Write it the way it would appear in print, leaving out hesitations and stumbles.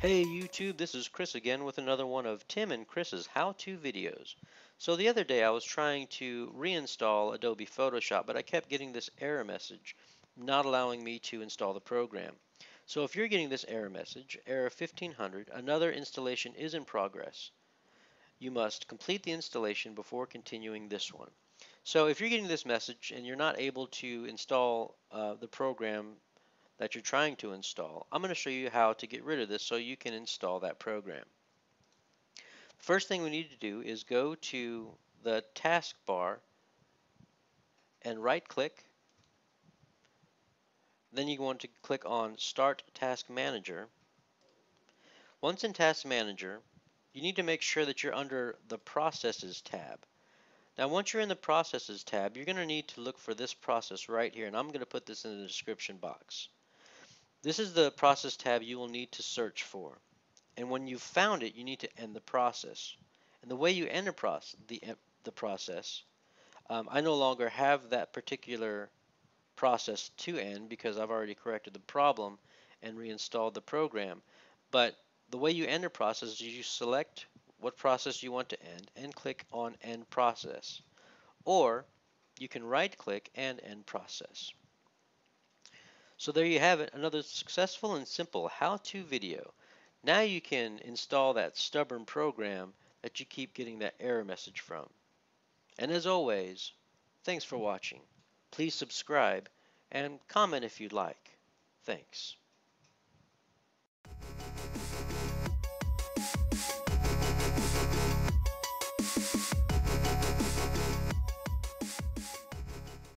Hey YouTube, this is Chris again with another one of Tim and Chris's how-to videos. So the other day I was trying to reinstall Adobe Photoshop, but I kept getting this error message, not allowing me to install the program. So if you're getting this error message, error 1500, another installation is in progress. You must complete the installation before continuing this one. So if you're getting this message and you're not able to install the program that you're trying to install, I'm going to show you how to get rid of this so you can install that program. First thing we need to do is go to the taskbar and right click. Then you want to click on Start Task Manager. Once in Task Manager, you need to make sure that you're under the Processes tab. Now once you're in the Processes tab, you're going to need to look for this process right here, and I'm going to put this in the description box. This is the process tab you will need to search for, and when you've found it, you need to end the process. And the way you end the process, I no longer have that particular process to end because I've already corrected the problem and reinstalled the program. But the way you end a process is you select what process you want to end and click on End Process, or you can right-click and End Process. So there you have it, another successful and simple how-to video. Now you can install that stubborn program that you keep getting that error message from. And as always, thanks for watching. Please subscribe and comment if you'd like. Thanks.